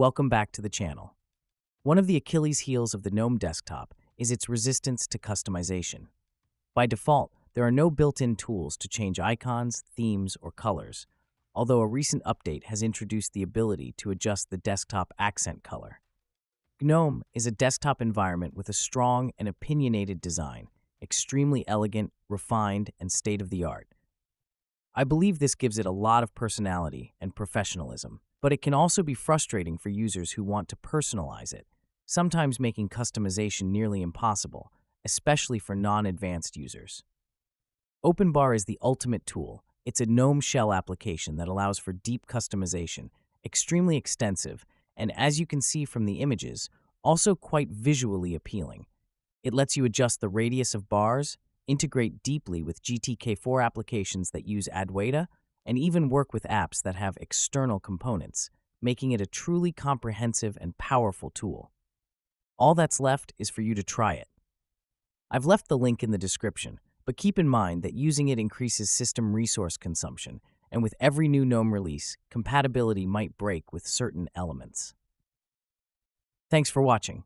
Welcome back to the channel. One of the Achilles heels of the GNOME desktop is its resistance to customization. By default, there are no built-in tools to change icons, themes, or colors, although a recent update has introduced the ability to adjust the desktop accent color. GNOME is a desktop environment with a strong and opinionated design, extremely elegant, refined, and state-of-the-art. I believe this gives it a lot of personality and professionalism, but it can also be frustrating for users who want to personalize it, sometimes making customization nearly impossible, especially for non-advanced users. OpenBar is the ultimate tool. It's a GNOME shell application that allows for deep customization, extremely extensive, and as you can see from the images, also quite visually appealing. It lets you adjust the radius of bars, integrate deeply with GTK4 applications that use Adwaita, and even work with apps that have external components, making it a truly comprehensive and powerful tool. All that's left is for you to try it. I've left the link in the description, but keep in mind that using it increases system resource consumption, and with every new GNOME release, compatibility might break with certain elements. Thanks for watching.